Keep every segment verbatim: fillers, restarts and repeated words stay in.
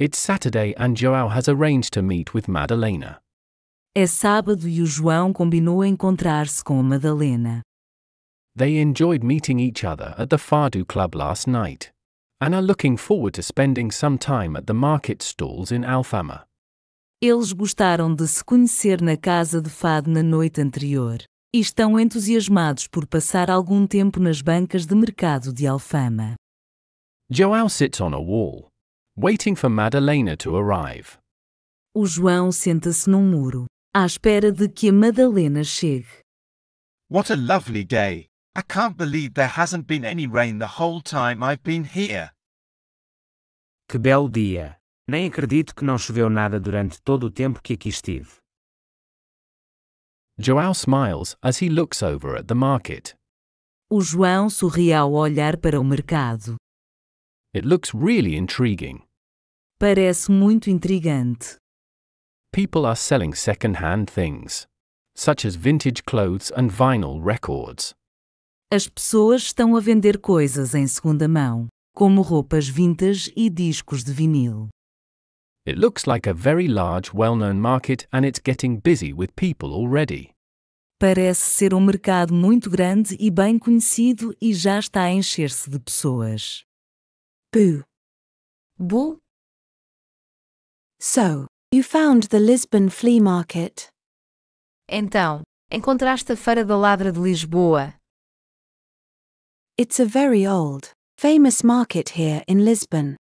It's Saturday and João has arranged to meet with Madalena. É sábado e o João combinou encontrar-se com a Madalena. They enjoyed meeting each other at the Fado Club last night, and are looking forward to spending some time at the market stalls in Alfama. Eles gostaram de se conhecer na casa de fado na noite anterior, e estão entusiasmados por passar algum tempo nas bancas de mercado de Alfama. João sits on a wall, waiting for Madalena to arrive. O João senta-se num muro, à espera de que a Madalena chegue. What a lovely day! I can't believe there hasn't been any rain the whole time I've been here. Que belo dia! Nem acredito que não choveu nada durante todo o tempo que aqui estive. João smiles as he looks over at the market. O João sorri ao olhar para o mercado. It looks really intriguing. Parece muito intrigante. People are selling second-hand things, such as vintage clothes and vinyl records. As pessoas estão a vender coisas em segunda mão, como roupas vintage e discos de vinil. It looks like a very large, well-known market and it's getting busy with people already. Parece ser um mercado muito grande e bem conhecido e já está a encher-se de pessoas. Boo. Boo? So, you found the Lisbon Flea Market? Então, encontraste a Feira da Ladra de Lisboa? It's a very old, famous market here in Lisbon.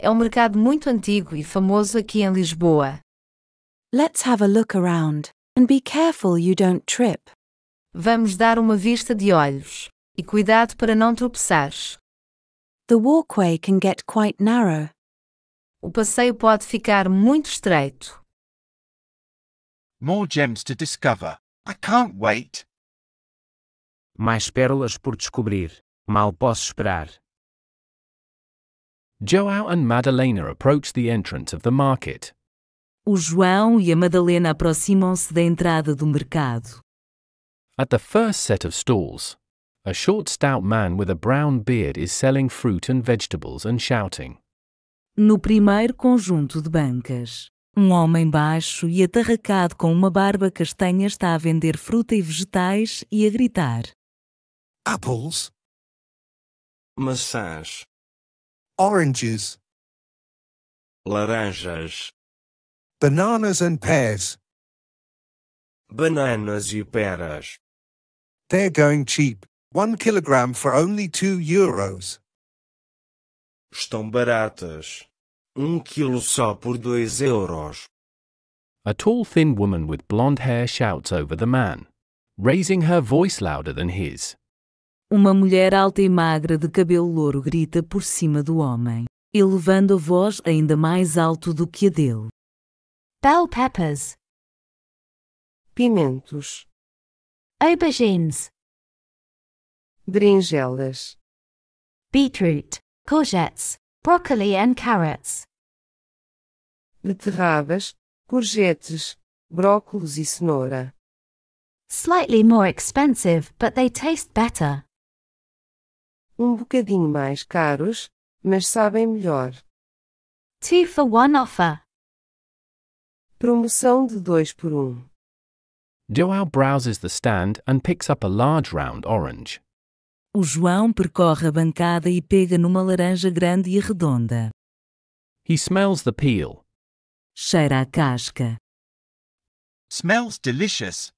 É um mercado muito antigo e famoso aqui em Lisboa. Let's have a look around, and be careful you don't trip. Vamos dar uma vista de olhos, e cuidado para não tropeçares. The walkway can get quite narrow. O passeio pode ficar muito estreito. More gems to discover. I can't wait. Mais pérolas por descobrir. Mal posso esperar. João and Madalena approach the entrance of the market. O João e a Madalena aproximam-se da entrada do mercado. At the first set of stalls, a short stout man with a brown beard is selling fruit and vegetables and shouting. No primeiro conjunto de bancas, um homem baixo e atarracado com uma barba castanha está a vender fruta e vegetais e a gritar: Apples, maçãs, oranges, laranjas, bananas and pears. Bananas e peras. They're going cheap, one kilogram for only two euros. Estão baratas. Um quilo só por dois euros. A tall thin woman with blonde hair shouts over the man, raising her voice louder than his. Uma mulher alta e magra de cabelo louro grita por cima do homem, elevando a voz ainda mais alto do que a dele. Bell peppers. Pimentos. Aubergines. Berinjelas. Beetroot, courgettes, broccoli and carrots. Beterrabas, courgettes, brócolos e cenoura. Slightly more expensive, but they taste better. Um bocadinho mais caros, mas sabem melhor. Two for one offer. Promoção de dois por um. João browses the stand and picks up a large round orange. O João percorre a bancada e pega numa laranja grande e redonda. He smells the peel. Cheira a casca. Smells delicious.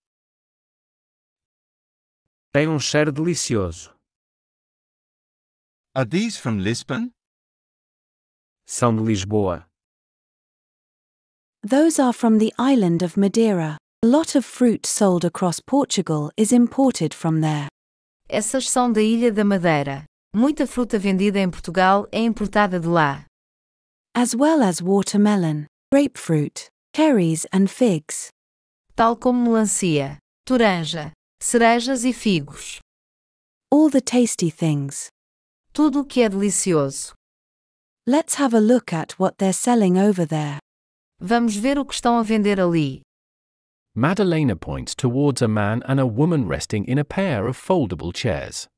Tem um cheiro delicioso. Are these from Lisbon? São de Lisboa. Those are from the island of Madeira. A lot of fruit sold across Portugal is imported from there. Essas são da ilha da Madeira. Muita fruta vendida em Portugal é importada de lá. As well as watermelon, grapefruit, cherries and figs. Tal como melancia, toranja, cerejas e figos. All the tasty things. Tudo o que é delicioso. Let's have a look at what they're selling over there. Vamos ver o que estão a vender ali. Madalena points towards a man and a woman resting in a pair of foldable chairs.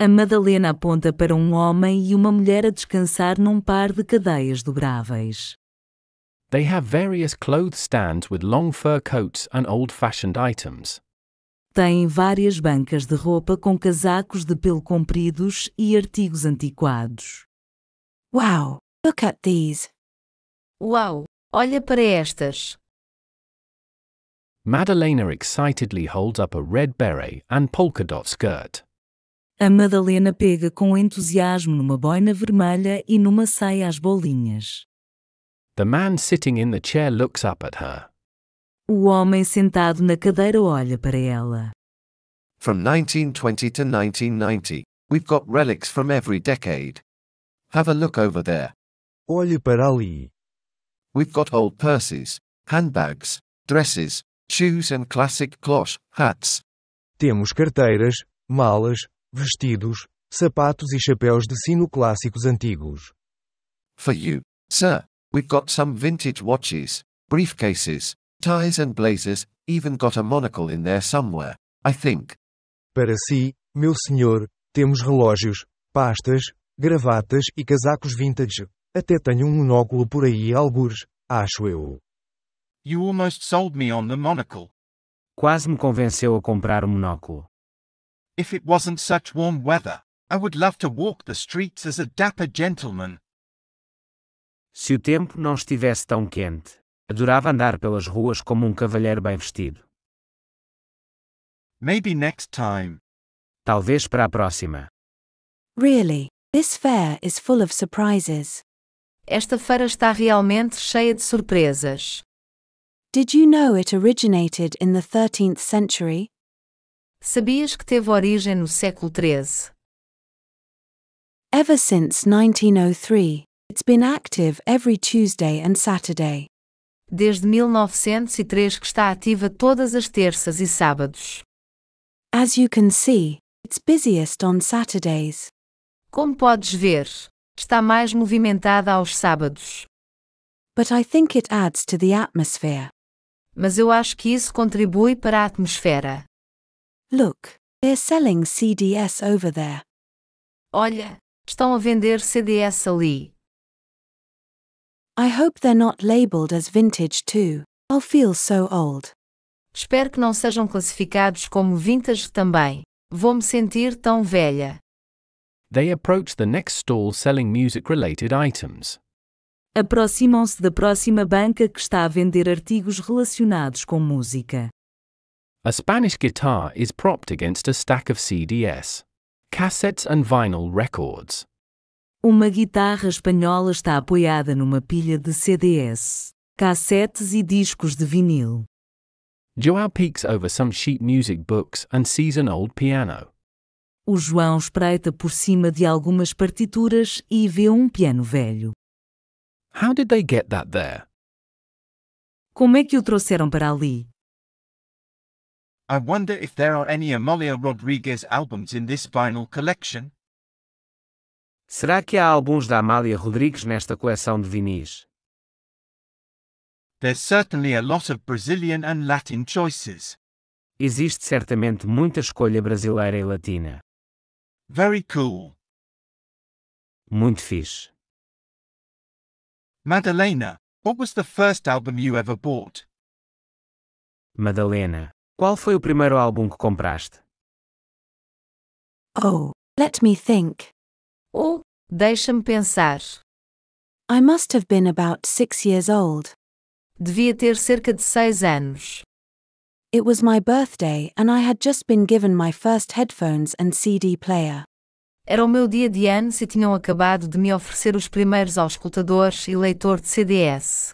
A Madalena aponta para um homem e uma mulher a descansar num par de cadeias dobráveis. They have various clothes stands with long fur coats and old-fashioned items. Têm várias bancas de roupa com casacos de pelo compridos e artigos antiquados. Wow, look at these. Wow, olha para estas. Madalena excitedly holds up a red beret and polka dot skirt. A Madalena pega com entusiasmo numa boina vermelha e numa saia às bolinhas. The man sitting in the chair looks up at her. O homem sentado na cadeira olha para ela. From nineteen twenty to nineteen ninety, we've got relics from every decade. Have a look over there. Olhe para ali. We've got old purses, handbags, dresses, shoes and classic cloche, hats. Temos carteiras, malas, vestidos, sapatos e chapéus de sino clássicos antigos. For you, sir, we've got some vintage watches, briefcases, ties and blazers, even got a monocle in there somewhere, I think. Para si, meu senhor, temos relógios, pastas, gravatas e casacos vintage. Até tenho um monóculo por aí algures, acho eu. You almost sold me on the monocle. Quase me convenceu a comprar o monóculo. If it wasn't such warm weather, I would love to walk the streets as a dapper gentleman. Se o tempo não estivesse tão quente, adorava andar pelas ruas como um cavalheiro bem vestido. Maybe next time. Talvez para a próxima. Really, this fair is full of surprises. Esta feira está realmente cheia de surpresas. Did you know it originated in the thirteenth century? Sabias que teve origem no século treze? Ever since nineteen oh three, it's been active every Tuesday and Saturday. Desde mil novecentos e três que está ativa todas as terças e sábados. As you can see, it's busiest on Saturdays. Como podes ver, está mais movimentada aos sábados. But I think it adds to the atmosphere. Mas eu acho que isso contribui para a atmosfera. Look, they're selling C D S over there. Olha, estão a vender C D S ali. I hope they're not labeled as vintage too. I'll feel so old. Espero que não sejam classificados como vintage também. Vou-me sentir tão velha. They approach the next stall selling music-related items. Aproximam-se da próxima banca que está a vender artigos relacionados com música. A Spanish guitar is propped against a stack of C D S, cassettes and vinyl records. Uma guitarra espanhola está apoiada numa pilha de C D S, cassetes e discos de vinil. João peeks over some sheet music books and sees an old piano. O João espreita por cima de algumas partituras e vê um piano velho. How did they get that there? Como é que o trouxeram para ali? I wonder if there are any Amália Rodrigues albums in this vinyl collection. Será que há alguns da Amália Rodrigues nesta coleção de vinis? There's certainly a lot of Brazilian and Latin choices. Existe certamente muita escolha brasileira e latina. Very cool. Muito fixe. Madalena, what was the first album you ever bought? Madalena, qual foi o primeiro álbum que compraste? Oh, let me think. Oh, deixa-me pensar. I must have been about six years old. Devia ter cerca de seis anos. It was my birthday and I had just been given my first headphones and C D player. Era o meu dia de anos e tinham acabado de me oferecer os primeiros auscultadores e leitor de C D S.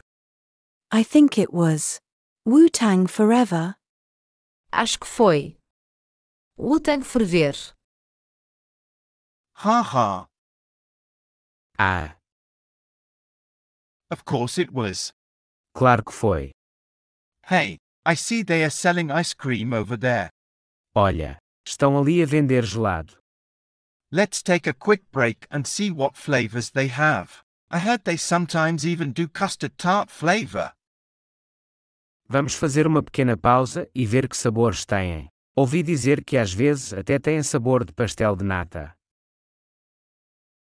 I think it was Wu Tang Forever. Acho que foi Wu Tang Forever. Ha ha. Ah. Of course it was. Claro que foi. Hey, I see they are selling ice cream over there. Olha, estão ali a vender gelado. Let's take a quick break and see what flavors they have. I heard they sometimes even do custard tart flavor. Vamos fazer uma pequena pausa e ver que sabores têm. Ouvi dizer que às vezes até tem sabor de pastel de nata.